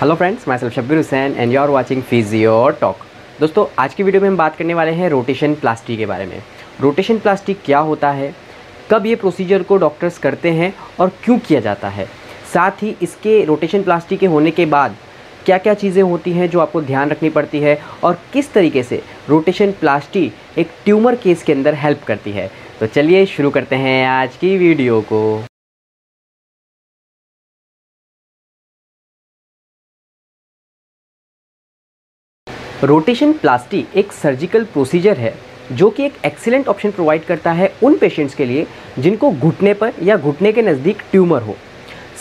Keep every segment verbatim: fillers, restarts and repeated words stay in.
Hello friends, my self Shabbir Hussain and you are watching physio talk. दोस्तों, आज की video में हम बात करने वाले हैं रोटेशन प्लास्टी के बारे में। रोटेशन प्लास्टी क्या होता है, कब ये प्रोसीजर को डॉक्टर्स करते हैं और क्यों किया जाता है, साथ ही इसके रोटेशन प्लास्टी के होने के बाद क्या क्या चीज़ें होती हैं जो आपको ध्यान रखनी पड़ती है और किस तरीके से रोटेशन प्लास्टी एक ट्यूमर केस के अंदर हेल्प करती है। तो चलिए शुरू करते हैं आज की वीडियो को। रोटेशन प्लास्टी एक सर्जिकल प्रोसीजर है जो कि एक एक्सीलेंट ऑप्शन प्रोवाइड करता है उन पेशेंट्स के लिए जिनको घुटने पर या घुटने के नज़दीक ट्यूमर हो।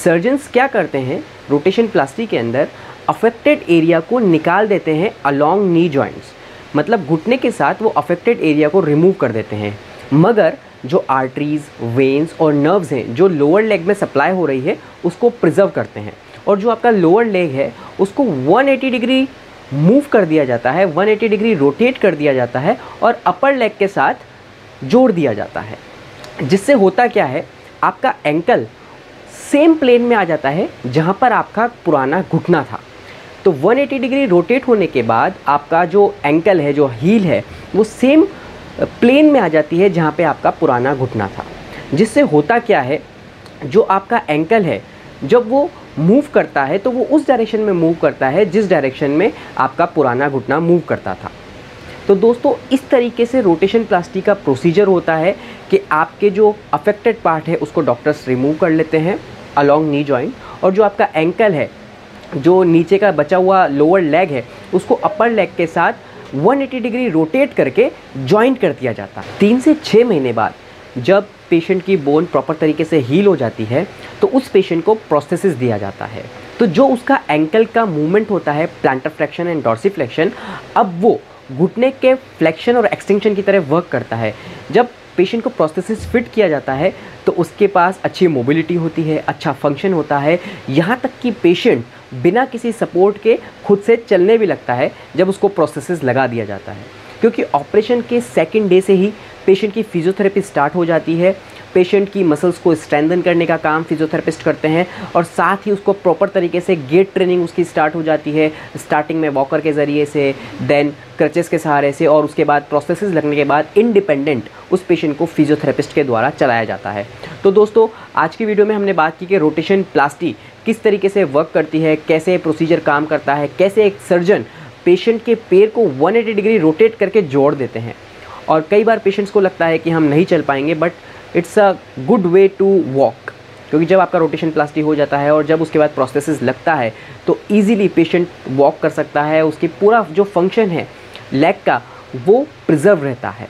सर्जन्स क्या करते हैं, रोटेशन प्लास्टी के अंदर अफेक्टेड एरिया को निकाल देते हैं अलोंग नी जॉइंट्स, मतलब घुटने के साथ वो अफेक्टेड एरिया को रिमूव कर देते हैं। मगर जो आर्टरीज़, वेन्स और नर्व्स हैं जो लोअर लेग में सप्लाई हो रही है उसको प्रिजर्व करते हैं, और जो आपका लोअर लेग है उसको एक सौ अस्सी डिग्री मूव कर दिया जाता है, एक सौ अस्सी डिग्री रोटेट कर दिया जाता है और अपर लेग के साथ जोड़ दिया जाता है। जिससे होता क्या है, आपका एंकल सेम प्लेन में आ जाता है जहाँ पर आपका पुराना घुटना था। तो एक सौ अस्सी डिग्री रोटेट होने के बाद आपका जो एंकल है, जो हील है, वो सेम प्लेन में आ जाती है जहाँ पे आपका पुराना घुटना था। जिससे होता क्या है, जो आपका एंकल है जब वो मूव करता है तो वो उस डायरेक्शन में मूव करता है जिस डायरेक्शन में आपका पुराना घुटना मूव करता था। तो दोस्तों, इस तरीके से रोटेशन प्लास्टी का प्रोसीजर होता है कि आपके जो अफेक्टेड पार्ट है उसको डॉक्टर्स रिमूव कर लेते हैं अलोंग नी जॉइंट, और जो आपका एंकल है, जो नीचे का बचा हुआ लोअर लेग है, उसको अपर लेग के साथ एक सौ अस्सी डिग्री रोटेट करके जॉइंट कर दिया जाता है। तीन से छः महीने बाद जब पेशेंट की बोन प्रॉपर तरीके से हील हो जाती है तो उस पेशेंट को प्रोस्थेसिस दिया जाता है। तो जो उसका एंकल का मूवमेंट होता है, प्लांटर फ्लेक्शन एंड डॉर्सीफ्लेक्शन, अब वो घुटने के फ्लेक्शन और एक्सटेंशन की तरह वर्क करता है। जब पेशेंट को प्रोस्थेसिस फिट किया जाता है तो उसके पास अच्छी मोबिलिटी होती है, अच्छा फंक्शन होता है, यहाँ तक कि पेशेंट बिना किसी सपोर्ट के खुद से चलने भी लगता है जब उसको प्रोस्थेसिस लगा दिया जाता है। क्योंकि ऑपरेशन के सेकेंड डे से ही पेशेंट की फिजियोथेरेपी स्टार्ट हो जाती है। पेशेंट की मसल्स को स्ट्रेंथन करने का काम फिजियोथेरेपिस्ट करते हैं, और साथ ही उसको प्रॉपर तरीके से गेट ट्रेनिंग उसकी स्टार्ट हो जाती है। स्टार्टिंग में वॉकर के ज़रिए से, देन क्रचेस के सहारे से, और उसके बाद प्रोस्थेसिस लगने के बाद इंडिपेंडेंट उस पेशेंट को फिजियोथेरेपिस्ट के द्वारा चलाया जाता है। तो दोस्तों, आज की वीडियो में हमने बात की कि रोटेशन प्लास्टी किस तरीके से वर्क करती है, कैसे प्रोसीजर काम करता है, कैसे एक सर्जन पेशेंट के पैर को एक सौ अस्सी डिग्री रोटेट करके जोड़ देते हैं। और कई बार पेशेंट्स को लगता है कि हम नहीं चल पाएंगे, but it's a good way to walk, क्योंकि जब आपका रोटेशन प्लास्टी हो जाता है और जब उसके बाद प्रोस्थेसिस लगता है तो ईज़िली पेशेंट वॉक कर सकता है। उसकी पूरा जो फंक्शन है लेग का वो प्रिजर्व रहता है,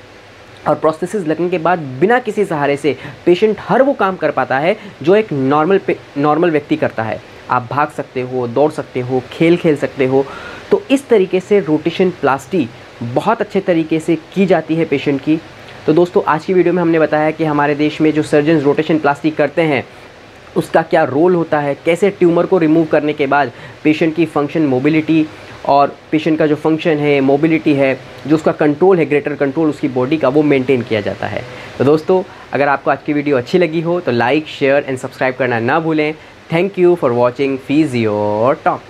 और प्रोस्थेसिस लगने के बाद बिना किसी सहारे से पेशेंट हर वो काम कर पाता है जो एक नॉर्मल नॉर्मल व्यक्ति करता है। आप भाग सकते हो, दौड़ सकते हो, खेल खेल सकते हो। तो इस तरीके से रोटेशन प्लास्टी बहुत अच्छे तरीके से की जाती है पेशेंट की। तो दोस्तों, आज की वीडियो में हमने बताया कि हमारे देश में जो सर्जन्स रोटेशन प्लास्टी करते हैं उसका क्या रोल होता है, कैसे ट्यूमर को रिमूव करने के बाद पेशेंट की फंक्शन, मोबिलिटी, और पेशेंट का जो फंक्शन है, मोबिलिटी है, जो उसका कंट्रोल है, ग्रेटर कंट्रोल उसकी बॉडी का, वो मेंटेन किया जाता है। तो दोस्तों, अगर आपको आज की वीडियो अच्छी लगी हो तो लाइक, शेयर एंड सब्सक्राइब करना ना भूलें। Thank you for watching physio talk.